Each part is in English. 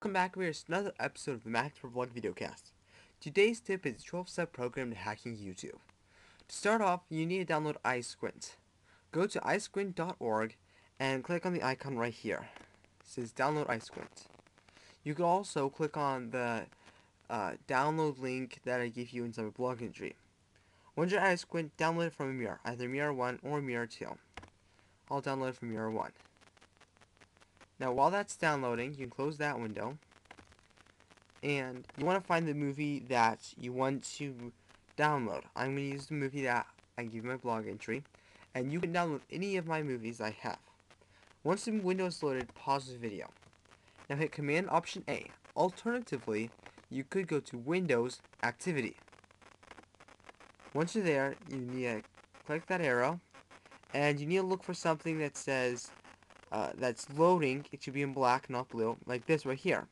Welcome back, we are to another episode of the Mac for Vlog videocast. Today's tip is 12-step program to hacking YouTube. To start off, you need to download iSquint. Go to iSquint.org and click on the icon right here. It says download iSquint. You can also click on the download link that I give you inside my blog entry. Once you're at iSquint, download it from a mirror, either mirror 1 or mirror 2. I'll download it from mirror 1. Now while that's downloading, you can close that window, and you want to find the movie that you want to download. I'm going to use the movie that I give my blog entry, and you can download any of my movies I have. Once the window is loaded, pause the video. Now hit Command Option A. Alternatively, you could go to Windows Activity. Once you're there, you need to click that arrow, and you need to look for something that says that's loading. It should be in black, not blue, like this right here,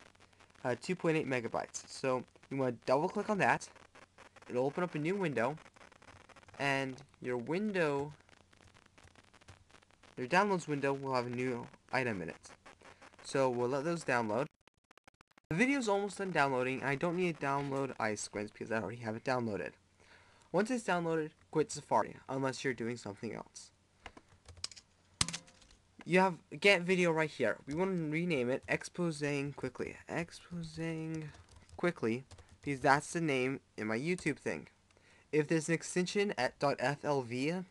2.8 megabytes. So you want to double click on that. It'll open up a new window, and your downloads window will have a new item in it. So we'll let those download. The video's almost done downloading, and I don't need to download iSquint because I already have it downloaded. Once it's downloaded, quit Safari unless you're doing something else. You have get video right here. We want to rename it Exposing Quickly. Exposing Quickly, because that's the name in my YouTube thing. If there's an extension at .flv,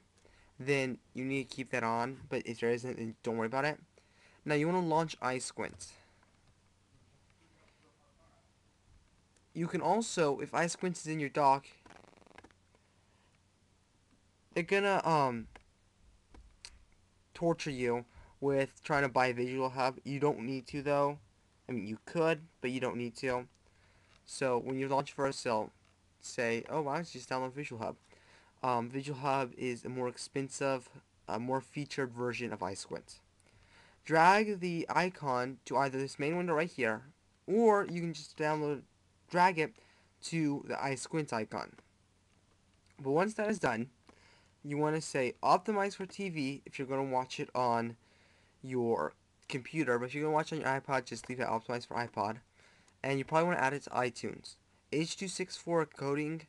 then you need to keep that on, but if there isn't, then don't worry about it. Now you want to launch iSquint. You can also, if iSquint is in your dock, they're gonna torture you with trying to buy Visual Hub. You don't need to, though. I mean, you could, but you don't need to. So when you launch first, they'll say, oh, why don't you just download Visual Hub? Visual Hub is a more expensive, more featured version of iSquint. Drag the icon to either this main window right here, or you can just drag it to the iSquint icon. But once that is done, you want to say optimize for TV if you're going to watch it on your computer, but if you're going to watch on your iPod, just leave it optimized for iPod. And you probably want to add it to iTunes. H264 coding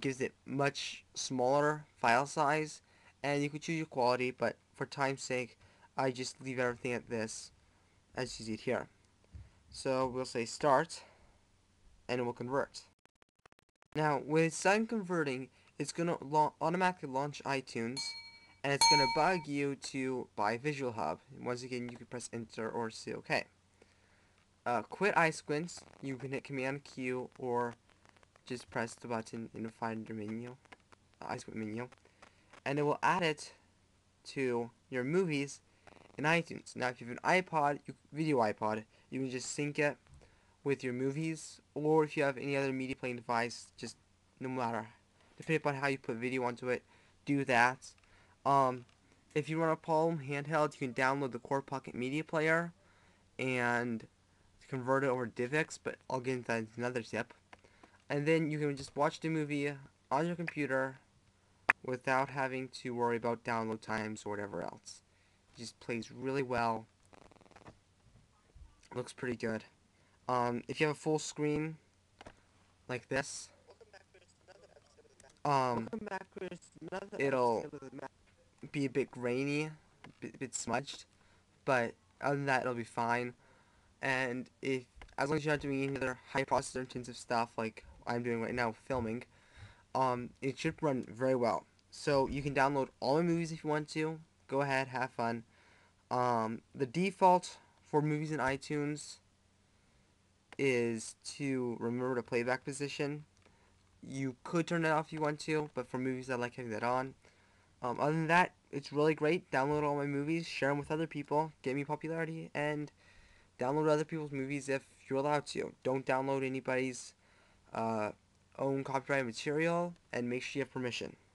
gives it much smaller file size, and you can choose your quality, but for time's sake, I just leave everything at this, as you see it here. So we'll say start, and it will convert. Now, when it's done converting, it's going to automatically launch iTunes, and it's going to bug you to buy Visual Hub. Once again, you can press enter or say OK. Quit iSquint. You can hit Command Q or just press the button in the Finder menu, iSquint menu, and it will add it to your movies in iTunes. Now, if you have an iPod, video iPod, you can just sync it with your movies, or if you have any other media playing device, just no matter, depending upon how you put video onto it, do that. If you run a Palm handheld, you can download the Core Pocket Media Player and convert it over to DivX, but I'll get into that in another tip. And then you can just watch the movie on your computer without having to worry about download times or whatever else. It just plays really well. Looks pretty good. If you have a full screen like this, it'll be a bit grainy, a bit smudged, but other than that, it'll be fine. And if, as long as you're not doing any other high processor intensive stuff like I'm doing right now, filming, it should run very well. So you can download all my movies if you want to. Go ahead, have fun. The default for movies in iTunes is to remember the playback position. You could turn it off if you want to, but for movies I like having that on. Other than that, it's really great. Download all my movies, share them with other people, get me popularity, and download other people's movies if you're allowed to. Don't download anybody's own copyrighted material, and make sure you have permission.